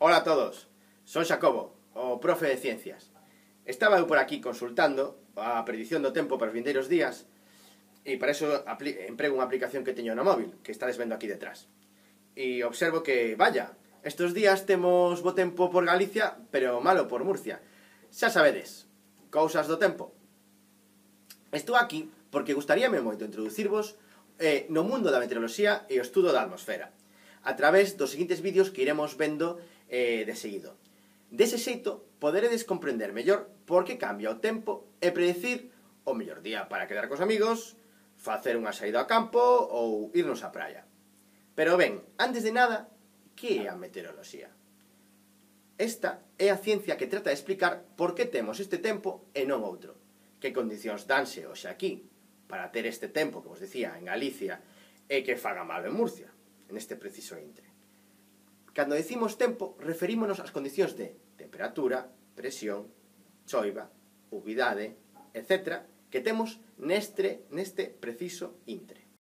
Hola a todos, soy Xacobo, o profe de ciencias. Estaba eu por aquí consultando a predición do tempo para os vindeiros días e para eso emprego unha aplicación que teño no móvil, que estades vendo aquí detrás. E observo que, vaya, estos días temos bo tempo por Galicia, pero malo por Murcia. Xa sabedes, cousas do tempo. Estou aquí porque gustaríame moito introducirvos no mundo da meteoroloxía e o estudo da atmosfera a través dos seguintes vídeos que iremos vendo de seguido. Dese xeito poderedes comprender mellor por que cambia o tempo e predecir o mellor día para quedar cos amigos, facer unha saída ao campo ou irnos á praia. Pero ben, antes de nada, que é a meteoroloxía? Esta é a ciencia que trata de explicar por que temos este tempo e non outro, que condicións danse hoxe aquí para ter este tempo que vos dicía en Galicia e que faga malo en Murcia, en este preciso intre. Cando decimos tempo, referímonos ás condicións de temperatura, presión, choiva, humidade, etc., que temos neste preciso intre.